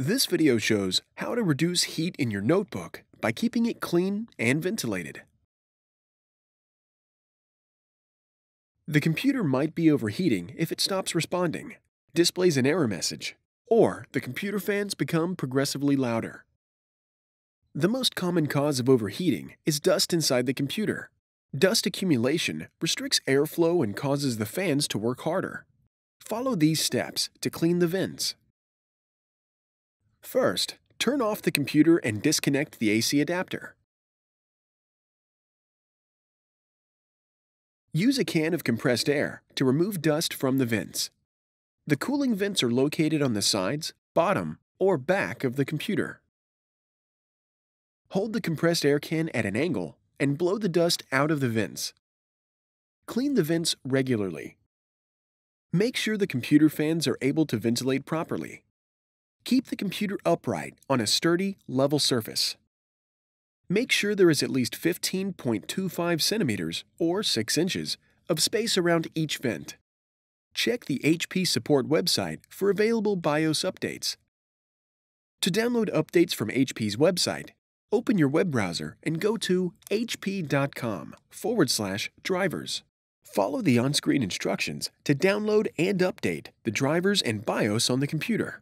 This video shows how to reduce heat in your notebook by keeping it clean and ventilated. The computer might be overheating if it stops responding, displays an error message, or the computer fans become progressively louder. The most common cause of overheating is dust inside the computer. Dust accumulation restricts airflow and causes the fans to work harder. Follow these steps to clean the vents. First, turn off the computer and disconnect the AC adapter. Use a can of compressed air to remove dust from the vents. The cooling vents are located on the sides, bottom, or back of the computer. Hold the compressed air can at an angle and blow the dust out of the vents. Clean the vents regularly. Make sure the computer fans are able to ventilate properly. Keep the computer upright on a sturdy, level surface. Make sure there is at least 15.25 centimeters or 6 inches of space around each vent. Check the HP support website for available BIOS updates. To download updates from HP's website, open your web browser and go to hp.com/drivers. Follow the on-screen instructions to download and update the drivers and BIOS on the computer.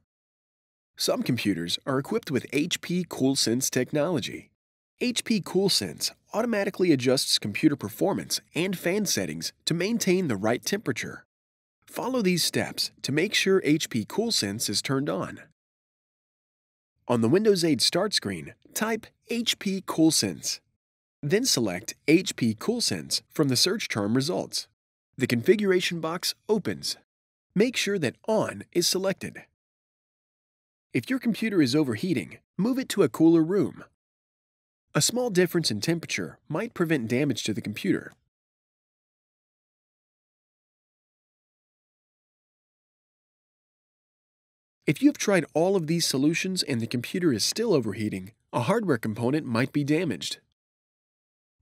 Some computers are equipped with HP CoolSense technology. HP CoolSense automatically adjusts computer performance and fan settings to maintain the right temperature. Follow these steps to make sure HP CoolSense is turned on. On the Windows 8 start screen, type HP CoolSense. Then select HP CoolSense from the search term results. The configuration box opens. Make sure that On is selected. If your computer is overheating, move it to a cooler room. A small difference in temperature might prevent damage to the computer. If you've tried all of these solutions and the computer is still overheating, a hardware component might be damaged.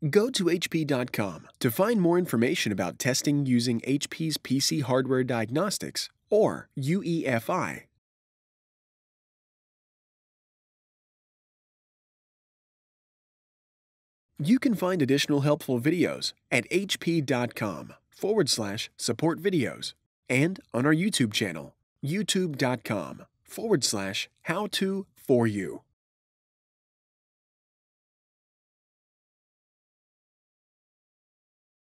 Go to HP.com to find more information about testing using HP's PC Hardware Diagnostics, or UEFI. You can find additional helpful videos at hp.com/support videos and on our YouTube channel, youtube.com/how-to-for-you.